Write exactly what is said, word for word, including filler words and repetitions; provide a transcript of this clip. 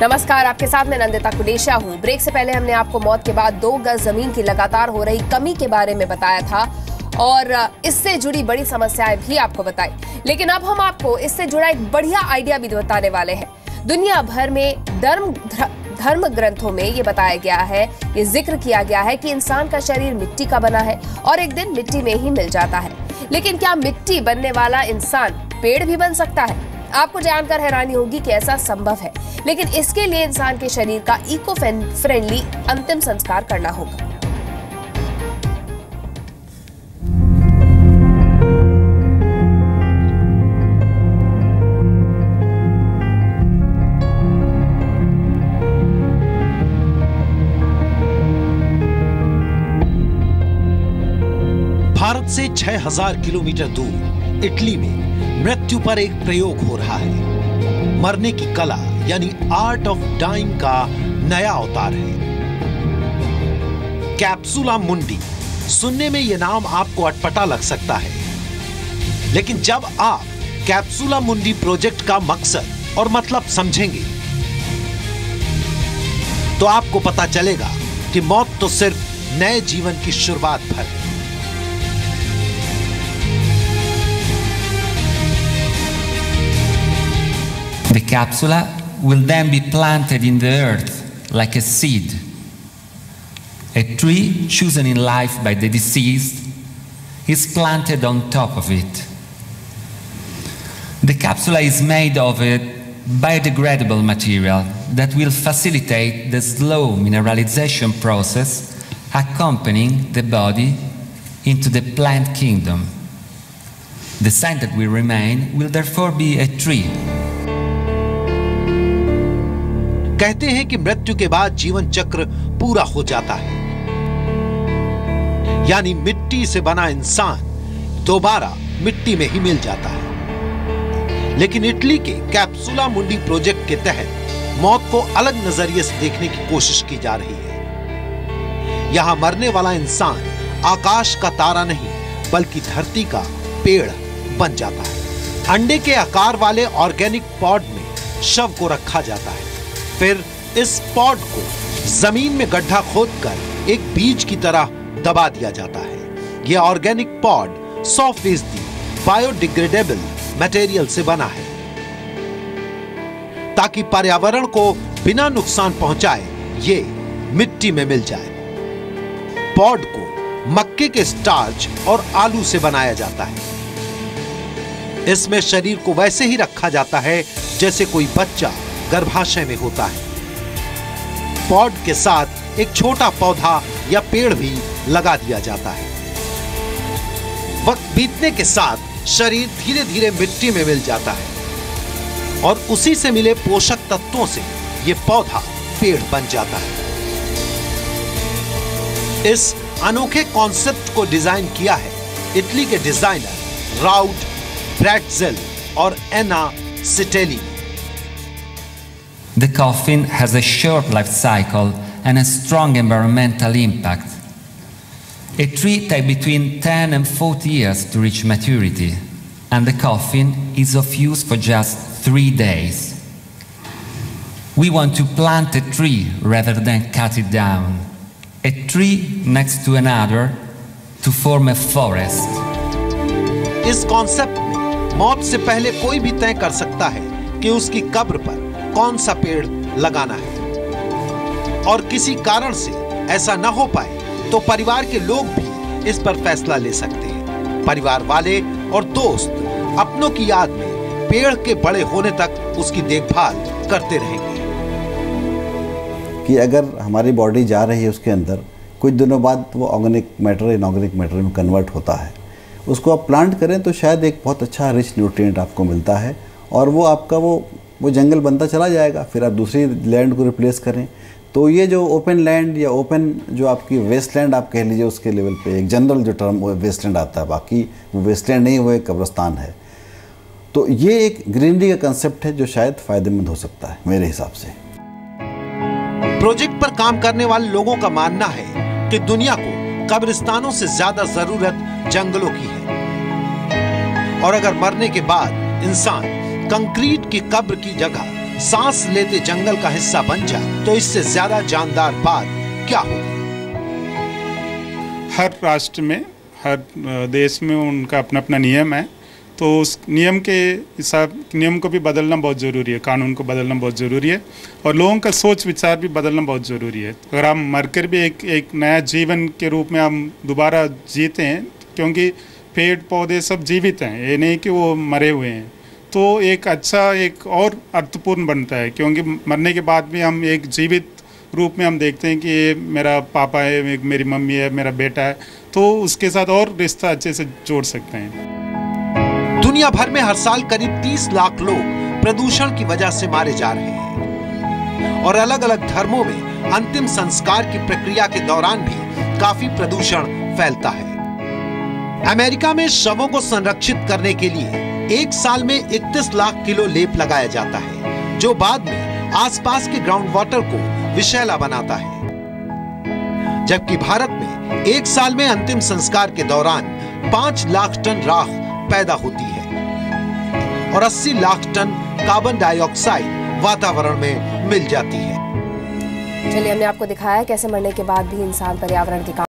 नमस्कार, आपके साथ मैं नंदिता कुदेशिया हूँ। ब्रेक से पहले हमने आपको मौत के बाद दो गज जमीन की लगातार हो रही कमी के बारे में बताया था और इससे जुड़ी बड़ी समस्याएं भी आपको बताई, लेकिन अब हम आपको इससे जुड़ा एक बढ़िया आइडिया भी बताने वाले हैं। दुनिया भर में धर्म धर्म ग्रंथों में ये बताया गया है, ये जिक्र किया गया है कि इंसान का शरीर मिट्टी का बना है और एक दिन मिट्टी में ही मिल जाता है। लेकिन क्या मिट्टी बनने वाला इंसान पेड़ भी बन सकता है? आपको जानकर हैरानी होगी कि ऐसा संभव है, लेकिन इसके लिए इंसान के शरीर का इको फ्रेंडली अंतिम संस्कार करना होगा। भारत से छह हज़ार किलोमीटर दूर इटली में मृत्यु पर एक प्रयोग हो रहा है। मरने की कला यानी आर्ट ऑफ डाइंग का नया अवतार है, कैप्सूला मुंडी। सुनने में यह नाम आपको अटपटा लग सकता है, लेकिन जब आप कैप्सूला मुंडी प्रोजेक्ट का मकसद और मतलब समझेंगे तो आपको पता चलेगा कि मौत तो सिर्फ नए जीवन की शुरुआत भर है। The capsula will then be planted in the earth like a seed, a tree chosen in life by the deceased is planted on top of it. The capsula is made of a biodegradable material that will facilitate the slow mineralization process accompanying the body into the plant kingdom. The sign that will remain will therefore be a tree. कहते हैं कि मृत्यु के बाद जीवन चक्र पूरा हो जाता है, यानी मिट्टी से बना इंसान दोबारा मिट्टी में ही मिल जाता है। लेकिन इटली के कैप्सूला मुंडी प्रोजेक्ट के तहत मौत को अलग नजरिए से देखने की कोशिश की जा रही है। यहां मरने वाला इंसान आकाश का तारा नहीं बल्कि धरती का पेड़ बन जाता है। अंडे के आकार वाले ऑर्गेनिक पॉड में शव को रखा जाता है, फिर इस पॉड को जमीन में गड्ढा खोदकर एक बीज की तरह दबा दिया जाता है। यह ऑर्गेनिक पॉड सौ फीसदी बायोडिग्रेडेबल मटेरियल से बना है ताकि पर्यावरण को बिना नुकसान पहुंचाए ये मिट्टी में मिल जाए। पॉड को मक्के के स्टार्च और आलू से बनाया जाता है। इसमें शरीर को वैसे ही रखा जाता है जैसे कोई बच्चा गर्भाशय में होता है। पॉड के साथ एक छोटा पौधा या पेड़ भी लगा दिया जाता है। वक्त बीतने के साथ शरीर धीरे धीरे मिट्टी में मिल जाता है और उसी से मिले पोषक तत्वों से यह पौधा पेड़ बन जाता है। इस अनोखे कॉन्सेप्ट को डिजाइन किया है इटली के डिजाइनर राउट ब्रैटजेल और Anna Citelli. The coffin has a short life cycle and a strong environmental impact. A tree takes between ten and forty years to reach maturity, and the coffin is of use for just three days. We want to plant a tree rather than cut it down. A tree next to another to form a forest. इस concept में मौत से पहले कोई भी तय कर सकता है कि उसकी कब्र पर कौन सा पेड़ लगाना है, और किसी कारण से ऐसा न हो पाए तो परिवार के लोग भी इस पर फैसला ले सकते हैं। परिवार वाले और दोस्त अपनों की याद में पेड़ के बड़े होने तक उसकी देखभाल करते रहेंगे। कि अगर हमारी बॉडी जा रही है उसके अंदर कुछ दिनों बाद वो ऑर्गेनिक मैटर इनऑर्गेनिक मैटर में कन्वर्ट होता है, उसको आप प्लांट करें तो शायद एक बहुत अच्छा रिच न्यूट्रिएंट आपको मिलता है और वो आपका वो वो जंगल बनता चला जाएगा। फिर आप दूसरी लैंड को रिप्लेस करें तो ये जो ओपन लैंड या ओपन जो आपकी वेस्टलैंड आप कह लीजिए उसके लेवल पे एक जनरल जो टर्म वो वेस्टलैंड आता है, बाकी वो वेस्टलैंड नहीं, वो एक कब्रिस्तान है। तो ये एक ग्रीनरी का कंसेप्ट है जो शायद फायदेमंद हो सकता है मेरे हिसाब से। प्रोजेक्ट पर काम करने वाले लोगों का मानना है कि दुनिया को कब्रिस्तानों से ज्यादा जरूरत जंगलों की है, और अगर मरने के बाद इंसान कंक्रीट की कब्र की जगह सांस लेते जंगल का हिस्सा बन जाए तो इससे ज्यादा जानदार बात क्या होगी। हर राष्ट्र में, हर देश में उनका अपना अपना नियम है, तो उस नियम के हिसाब नियम को भी बदलना बहुत ज़रूरी है, कानून को बदलना बहुत ज़रूरी है और लोगों का सोच विचार भी बदलना बहुत ज़रूरी है। अगर हम मरकर भी एक एक नया जीवन के रूप में हम दोबारा जीते हैं, क्योंकि पेड़ पौधे सब जीवित हैं, ये नहीं कि वो मरे हुए हैं, तो एक अच्छा एक और अर्थपूर्ण बनता है। क्योंकि मरने के बाद भी हम एक जीवित रूप में हम देखते हैं कि ये मेरा पापा है, मेरी मम्मी है, मेरा बेटा है, तो उसके साथ और रिश्ता अच्छे से जोड़ सकते हैं। दुनिया भर में हर साल करीब तीस लाख लोग प्रदूषण की वजह से मारे जा रहे हैं और अलग अलग धर्मों में अंतिम संस्कार की प्रक्रिया के दौरान भी काफी प्रदूषण फैलता है। अमेरिका में शवों को संरक्षित करने के लिए एक साल में इकतीस लाख किलो लेप लगाया जाता है, जो बाद में आसपास के ग्राउंड वाटर को विषैला बनाता है। जबकि भारत में एक साल में अंतिम संस्कार के दौरान पाँच लाख टन राख पैदा होती है और अस्सी लाख टन कार्बन डाइऑक्साइड वातावरण में मिल जाती है। चलिए, हमने आपको दिखाया कैसे मरने के बाद भी इंसान पर्यावरण के